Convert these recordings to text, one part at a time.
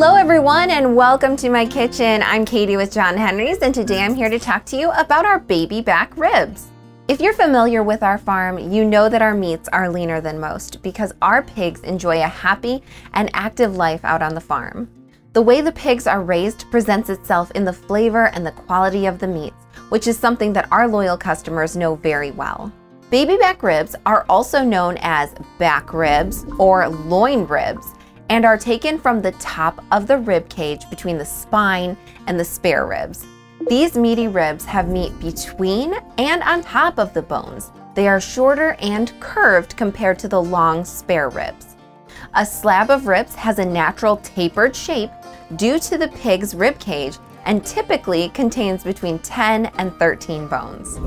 Hello everyone and welcome to my kitchen. I'm Katie with John Henry's and today I'm here to talk to you about our baby back ribs. If you're familiar with our farm, you know that our meats are leaner than most because our pigs enjoy a happy and active life out on the farm. The way the pigs are raised presents itself in the flavor and the quality of the meats, which is something that our loyal customers know very well. Baby back ribs are also known as back ribs or loin ribs and are taken from the top of the rib cage between the spine and the spare ribs. These meaty ribs have meat between and on top of the bones. They are shorter and curved compared to the long spare ribs. A slab of ribs has a natural tapered shape due to the pig's rib cage and typically contains between 10 and 13 bones.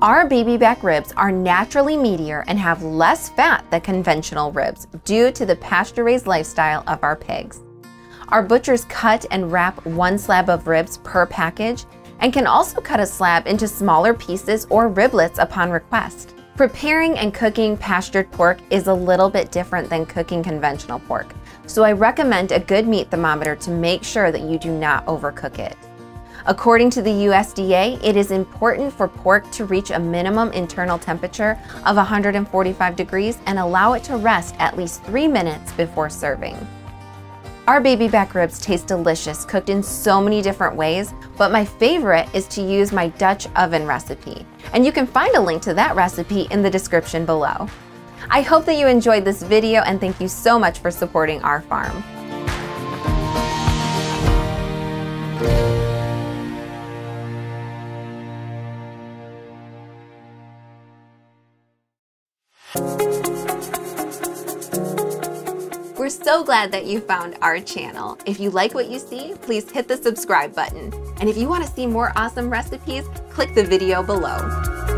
Our baby back ribs are naturally meatier and have less fat than conventional ribs due to the pasture-raised lifestyle of our pigs. Our butchers cut and wrap one slab of ribs per package and can also cut a slab into smaller pieces or riblets upon request. Preparing and cooking pastured pork is a little bit different than cooking conventional pork, so I recommend a good meat thermometer to make sure that you do not overcook it. According to the USDA, it is important for pork to reach a minimum internal temperature of 145 degrees and allow it to rest at least 3 minutes before serving. Our baby back ribs taste delicious, cooked in so many different ways, but my favorite is to use my Dutch oven recipe. And you can find a link to that recipe in the description below. I hope that you enjoyed this video and thank you so much for supporting our farm. We're so glad that you found our channel. If you like what you see, please hit the subscribe button. And if you want to see more awesome recipes, click the video below.